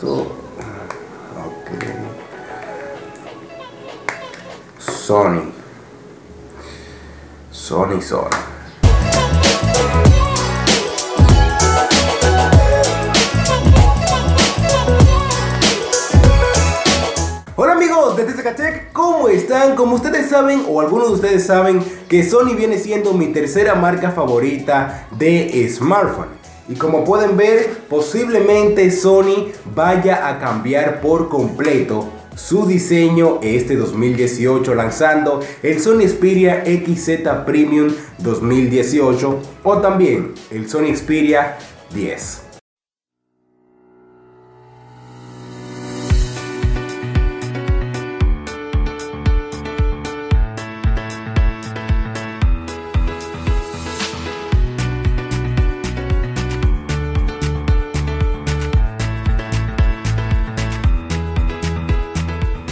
esto. Okay. Sony. Hola amigos de TSK Tech, ¿cómo están? Como ustedes saben, o algunos de ustedes saben, que Sony viene siendo mi tercera marca favorita de smartphone. Y como pueden ver, posiblemente Sony vaya a cambiar por completo su diseño este 2018, lanzando el Sony Xperia XZ Premium 2018 o también el Sony Xperia 10.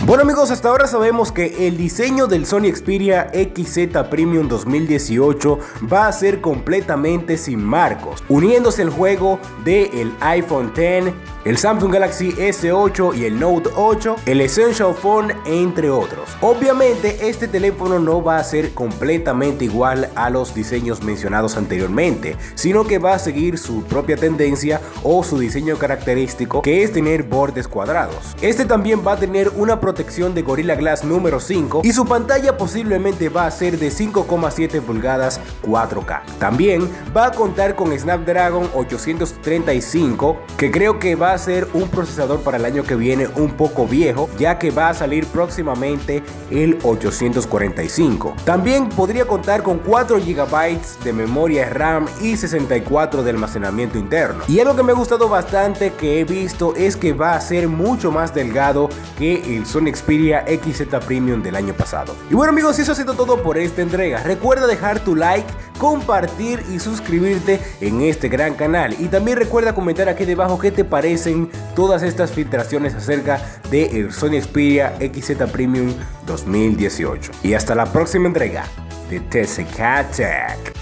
Bueno amigos, hasta ahora sabemos que el diseño del Sony Xperia XZ Premium 2018 va a ser completamente sin marcos, uniéndose al juego del iPhone X, el Samsung Galaxy S8 y el Note 8, el Essential Phone, entre otros. Obviamente este teléfono no va a ser completamente igual a los diseños mencionados anteriormente, sino que va a seguir su propia tendencia o su diseño característico, que es tener bordes cuadrados. Este también va a tener una protección de Gorilla Glass número 5 y su pantalla posiblemente va a ser de 5,7 pulgadas 4K. También va a contar con Snapdragon 835, que creo que va a ser un procesador para el año que viene un poco viejo, ya que va a salir próximamente el 845. También podría contar con 4 GB de memoria RAM y 64 de almacenamiento interno. Y algo que me ha gustado bastante que he visto es que va a ser mucho más delgado que el Sony Xperia XZ Premium del año pasado. Y bueno amigos, eso ha sido todo por esta entrega. Recuerda dejar tu like, compartir y suscribirte en este gran canal, y también recuerda comentar aquí debajo qué te parecen todas estas filtraciones acerca del Sony Xperia XZ Premium 2018. Y hasta la próxima entrega de TSK Tech.